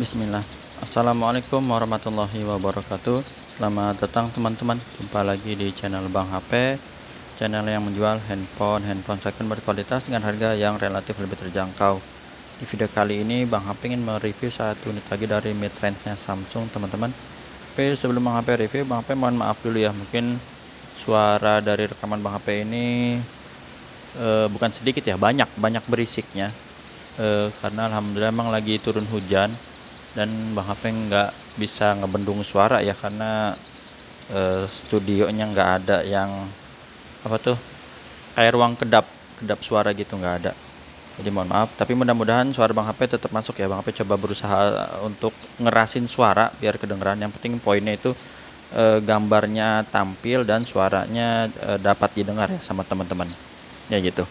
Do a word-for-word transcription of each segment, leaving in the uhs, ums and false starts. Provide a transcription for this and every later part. Bismillah. Assalamualaikum warahmatullahi wabarakatuh. Selamat datang teman-teman, jumpa lagi di channel Bang H P, channel yang menjual handphone handphone second berkualitas dengan harga yang relatif lebih terjangkau. Di video kali ini Bang H P ingin mereview satu unit lagi dari mid-range-nya Samsung, teman-teman. Oke, sebelum Bang H P review, Bang H P mohon maaf dulu ya, mungkin suara dari rekaman Bang H P ini e, bukan sedikit ya, banyak banyak berisiknya, e, karena alhamdulillah emang lagi turun hujan dan Bang H P nggak bisa ngebendung suara ya, karena e, studionya nggak ada yang apa tuh kayak ruang kedap kedap suara gitu, nggak ada. Jadi mohon maaf, tapi mudah-mudahan suara Bang H P tetap masuk ya. Bang H P coba berusaha untuk ngerasin suara biar kedengeran, yang penting poinnya itu e, gambarnya tampil dan suaranya e, dapat didengar ya sama teman-teman ya gitu.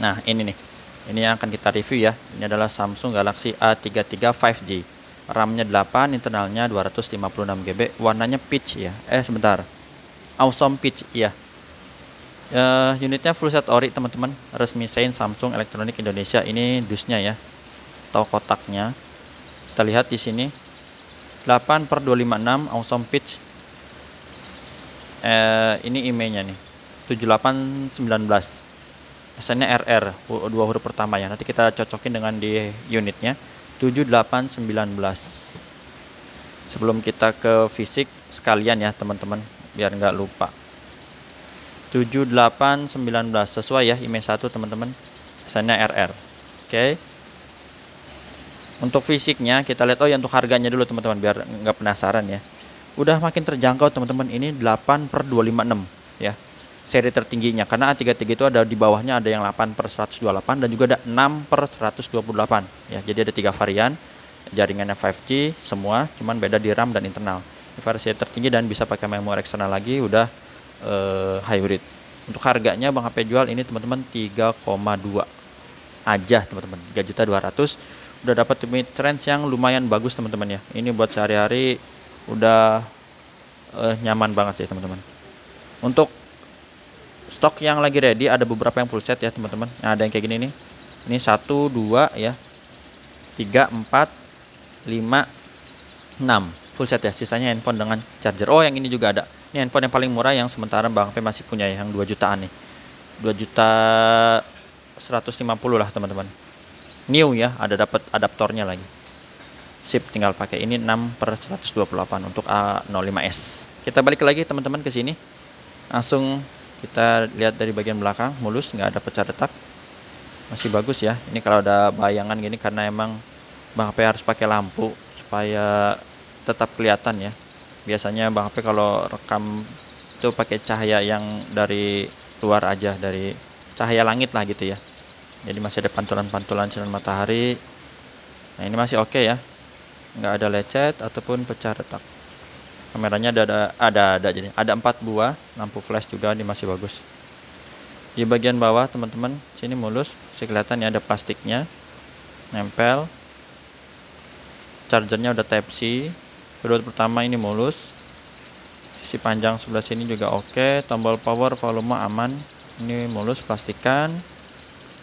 Nah ini nih, ini yang akan kita review ya. Ini adalah Samsung Galaxy A tiga puluh tiga lima G. RAM-nya delapan, internalnya dua ratus lima puluh enam giga byte. Warnanya peach ya. Eh sebentar. Awesome peach ya. Uh, unitnya full set ori, teman-teman. Resmi SEIN Samsung Electronics Indonesia. Ini dusnya ya. Atau kotaknya. Kita lihat di sini. delapan per dua ratus lima puluh enam awesome peach. Uh, ini I M E I-nya nih. tujuh delapan satu sembilan. Pesannya R R, dua huruf pertama ya. Nanti kita cocokin dengan di unitnya tujuh delapan satu sembilan. Sebelum kita ke fisik sekalian ya teman-teman, biar nggak lupa. tujuh delapan satu sembilan sesuai ya I M E I satu teman-teman. Pesannya R R. Oke. Untuk fisiknya kita lihat. Oh ya, untuk harganya dulu teman-teman, biar nggak penasaran ya. Udah makin terjangkau teman-teman. Ini delapan per dua ratus lima puluh enam ya. Seri tertingginya, karena A tiga puluh tiga itu ada di bawahnya, ada yang delapan per seratus dua puluh delapan dan juga ada enam per seratus dua puluh delapan ya. Jadi ada tiga varian, jaringannya lima G semua, cuman beda di RAM dan internal. Ini versi tertinggi dan bisa pakai memori eksternal lagi, udah eh, hybrid. Untuk harganya Bang H P jual ini teman-teman tiga koma dua aja teman-teman, tiga juta dua ratus ribu. Udah dapat mid-range yang lumayan bagus teman-teman ya. Ini buat sehari-hari udah eh, nyaman banget sih teman-teman. Untuk stok yang lagi ready ada beberapa yang full set ya teman-teman. Nah, ada yang kayak gini nih. Ini satu, dua ya. tiga, empat, lima, enam full set ya. Sisanya handphone dengan charger. Oh, yang ini juga ada. Ini handphone yang paling murah yang sementara Bang P masih punya ya, yang dua jutaan nih. dua juta seratus lima puluh lah teman-teman. New ya, ada dapat adaptornya lagi. Sip, tinggal pakai ini enam per seratus dua puluh delapan untuk A nol lima S. Kita balik lagi teman-teman ke sini. Langsung kita lihat dari bagian belakang, mulus, nggak ada pecah retak, masih bagus ya. Ini kalau ada bayangan gini karena emang Bang H P harus pakai lampu supaya tetap kelihatan ya. Biasanya Bang H P kalau rekam itu pakai cahaya yang dari luar aja, dari cahaya langit lah gitu ya. Jadi masih ada pantulan-pantulan sinar matahari. Nah ini masih oke ya, nggak ada lecet ataupun pecah retak. Kameranya ada ada ada, ada jadi ada empat buah, lampu flash juga, ini masih bagus. Di bagian bawah teman-teman, sini mulus, bisa kelihatan ya ada plastiknya, nempel. Chargernya udah Type C. Kedua pertama ini mulus. Sisi panjang sebelah sini juga oke, tombol power, volume aman. Ini mulus, plastikan.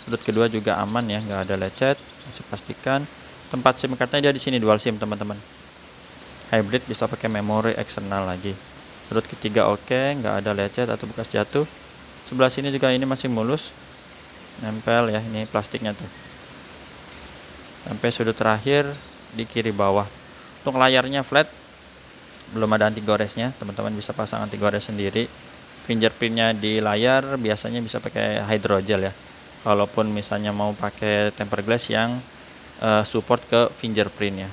Sudut kedua juga aman ya, nggak ada lecet, masih plastikan. Tempat SIM cardnya dia di sini, dual SIM teman-teman. Hybrid, bisa pakai memori eksternal lagi. Sudut ketiga oke, okay, nggak ada lecet atau bekas jatuh. Sebelah sini juga ini masih mulus, nempel ya, ini plastiknya tuh. Sampai sudut terakhir di kiri bawah. Untuk layarnya flat, belum ada anti goresnya, teman-teman bisa pasang anti gores sendiri. Fingerprintnya di layar biasanya bisa pakai hydrogel ya. Kalaupun misalnya mau pakai tempered glass yang uh, support ke fingerprintnya.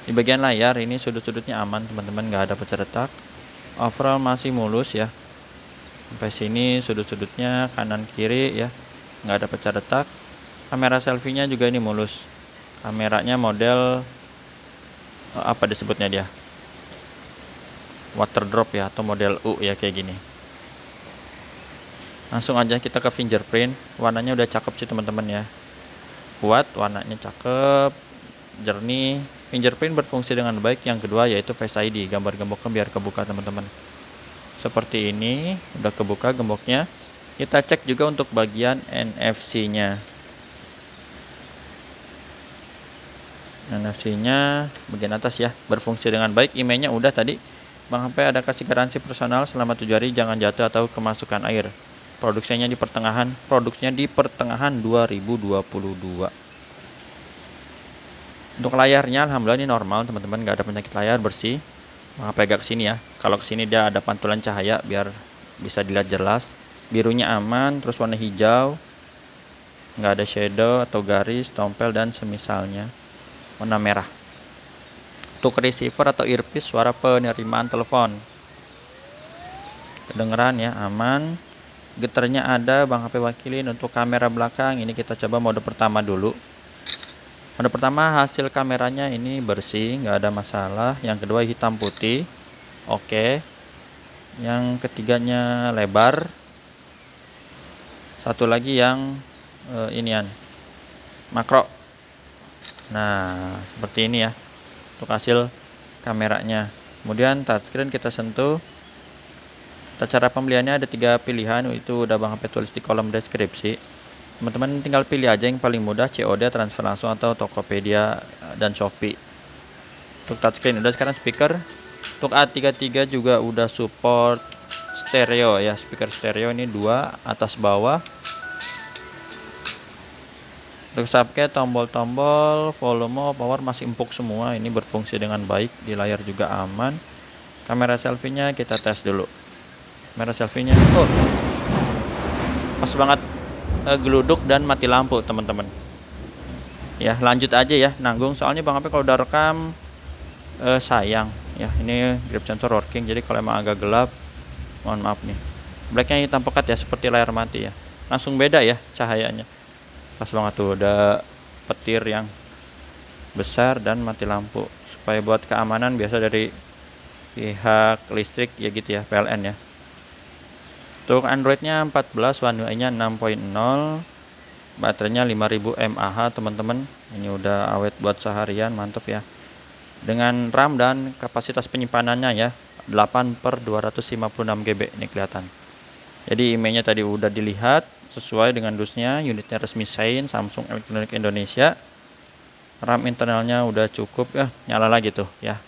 Di bagian layar ini sudut-sudutnya aman teman-teman, nggak ada pecah retak, overall masih mulus ya. Sampai sini sudut-sudutnya kanan kiri ya, nggak ada pecah retak. Kamera selfie-nya juga ini mulus, kameranya model apa disebutnya dia, water drop ya, atau model U ya, kayak gini. Langsung aja kita ke fingerprint. Warnanya udah cakep sih teman-teman ya, kuat, warnanya cakep, jernih. Fingerprint berfungsi dengan baik. Yang kedua yaitu Face I D. Gambar gemboknya biar kebuka teman-teman. Seperti ini, udah kebuka gemboknya. Kita cek juga untuk bagian N F C-nya. N F C-nya bagian atas ya, berfungsi dengan baik. I M E I-nya udah tadi. Bang H P ada kasih garansi personal selama tujuh hari, jangan jatuh atau kemasukan air. Produksinya di pertengahan, produksinya di pertengahan dua ribu dua puluh dua. Untuk layarnya alhamdulillah ini normal, teman-teman, nggak ada penyakit layar, bersih. Bang H P agak kesini ya. Kalau kesini dia ada pantulan cahaya biar bisa dilihat jelas. Birunya aman, terus warna hijau. Nggak ada shadow atau garis, tompel dan semisalnya. Warna merah. Untuk receiver atau earpiece, suara penerimaan telepon kedengeran ya, aman. Getarnya ada, Bang H P wakilin. Untuk kamera belakang ini kita coba mode pertama dulu. Mode pertama hasil kameranya ini bersih, nggak ada masalah. Yang kedua hitam putih, oke. Yang ketiganya lebar. Satu lagi yang eh, inian makro. Nah, seperti ini ya untuk hasil kameranya. Kemudian touchscreen kita sentuh. Tata cara pembeliannya ada tiga pilihan, itu udah Bang H P tulis di kolom deskripsi. Teman-teman tinggal pilih aja yang paling mudah, C O D, transfer langsung atau Tokopedia dan Shopee. Untuk touchscreen udah. Sekarang speaker. Untuk A tiga puluh tiga juga udah support stereo ya, speaker stereo ini dua atas bawah. Untuk subket, tombol-tombol, volume, power masih empuk semua. Ini berfungsi dengan baik, di layar juga aman. Kamera selfie-nya kita tes dulu. Kamera selfie-nya, oh, pas banget e, geluduk dan mati lampu, teman-teman. Ya, lanjut aja ya, nanggung. Soalnya Bang H P kalau udah rekam e, sayang. Ya, ini grip sensor working, jadi kalau emang agak gelap, mohon maaf nih. Blacknya hitam pekat ya, seperti layar mati ya. Langsung beda ya cahayanya. Pas banget tuh, ada petir yang besar dan mati lampu. Supaya buat keamanan biasa dari pihak listrik ya gitu ya, P L N ya. Untuk Androidnya empat belas, One U I-nya enam titik nol, baterainya lima ribu mAh, teman-teman. Ini udah awet buat seharian, mantap ya. Dengan RAM dan kapasitas penyimpanannya ya, delapan per dua ratus lima puluh enam giga byte, ini kelihatan. Jadi I M E I-nya tadi udah dilihat, sesuai dengan dusnya, unitnya resmi SEIN Samsung Electronics Indonesia. RAM internalnya udah cukup ya, nyala lagi tuh ya,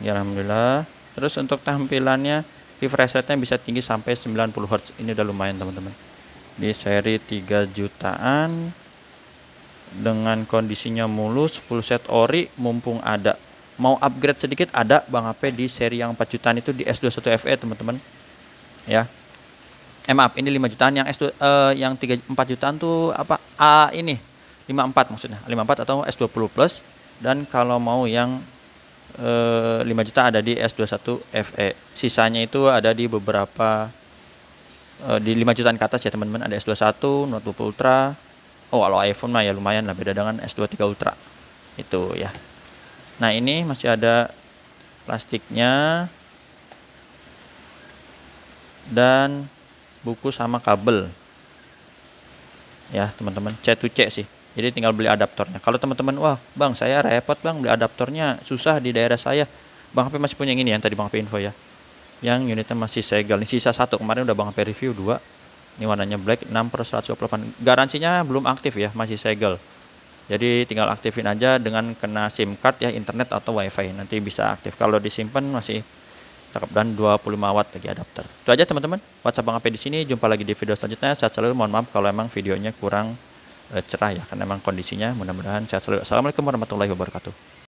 ya alhamdulillah. Terus untuk tampilannya, refresh rate-nya bisa tinggi sampai sembilan puluh hertz, ini udah lumayan, teman-teman. Di seri tiga jutaan dengan kondisinya mulus, full set ori, mumpung ada. Mau upgrade sedikit ada Bang H P di seri yang empat jutaan itu, di S dua puluh satu F E, teman-teman ya. Eh, maaf, ini lima jutaan, yang S dua, eh, yang tiga empat jutaan tuh apa? A ini lima empat maksudnya, lima empat atau S dua puluh plus, dan kalau mau yang eh, lima juta ada di S dua puluh satu F E. Sisanya itu ada di beberapa eh, di lima jutaan ke atas ya, teman-teman. Ada S dua puluh satu, Note dua puluh Ultra. Oh, kalau iPhone mah ya lumayan lah, beda dengan S dua puluh tiga Ultra. Itu ya. Nah, ini masih ada plastiknya. Dan buku sama kabel ya, teman-teman, C to C sih, jadi tinggal beli adaptornya. Kalau teman-teman, wah Bang, saya repot Bang beli adaptornya, susah di daerah saya. Bang H P masih punya yang ini ya, tadi Bang H P info ya, yang unitnya masih segel. Ini sisa satu, kemarin udah Bang H P review dua. Ini warnanya black, enam per seratus dua puluh delapan, garansinya belum aktif ya, masih segel. Jadi tinggal aktifin aja dengan kena SIM card ya, internet atau wifi, nanti bisa aktif. Kalau disimpan masih cakep, dan dua puluh lima watt bagi adapter. Itu aja, teman-teman. WhatsApp Bang H P di sini. Jumpa lagi di video selanjutnya. Sehat selalu. Mohon maaf kalau emang videonya kurang cerah ya, karena emang kondisinya. Mudah-mudahan sehat selalu. Assalamualaikum warahmatullahi wabarakatuh.